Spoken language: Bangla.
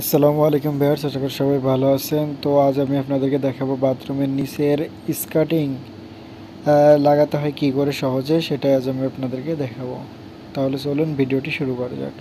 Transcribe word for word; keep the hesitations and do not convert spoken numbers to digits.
আসসালামু আলাইকুম ভিউয়ার্স, আশা করি সবাই ভালো আছেন। তো আজ আমি আপনাদেরকে দেখাবো বাথরুমের নিচের স্কার্টিং লাগাতে হয় কি করে সহজে, সেটা আজ আমি আপনাদেরকে দেখাবো। তাহলে চলুন ভিডিওটি শুরু করা যাক।